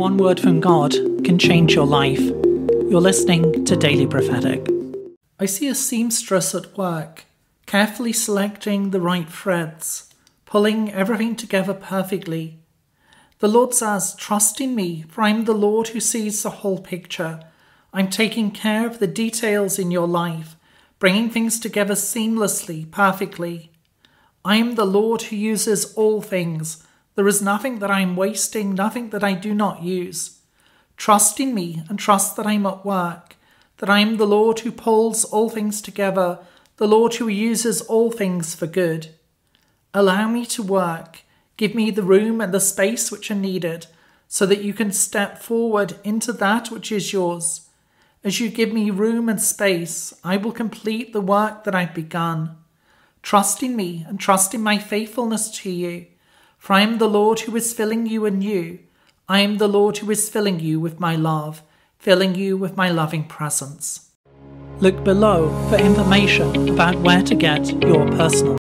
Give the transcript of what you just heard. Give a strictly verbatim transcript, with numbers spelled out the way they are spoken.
One word from God can change your life. You're listening to Daily Prophetic. I see a seamstress at work, carefully selecting the right threads, pulling everything together perfectly. The Lord says, "Trust in me, for I am the Lord who sees the whole picture. I'm taking care of the details in your life, bringing things together seamlessly, perfectly. I am the Lord who uses all things. There is nothing that I am wasting, nothing that I do not use. Trust in me and trust that I am at work, that I am the Lord who pulls all things together, the Lord who uses all things for good. Allow me to work. Give me the room and the space which are needed, so that you can step forward into that which is yours. As you give me room and space, I will complete the work that I've begun. Trust in me and trust in my faithfulness to you, for I am the Lord who is filling you anew. I am the Lord who is filling you with my love, filling you with my loving presence." Look below for information about where to get your personal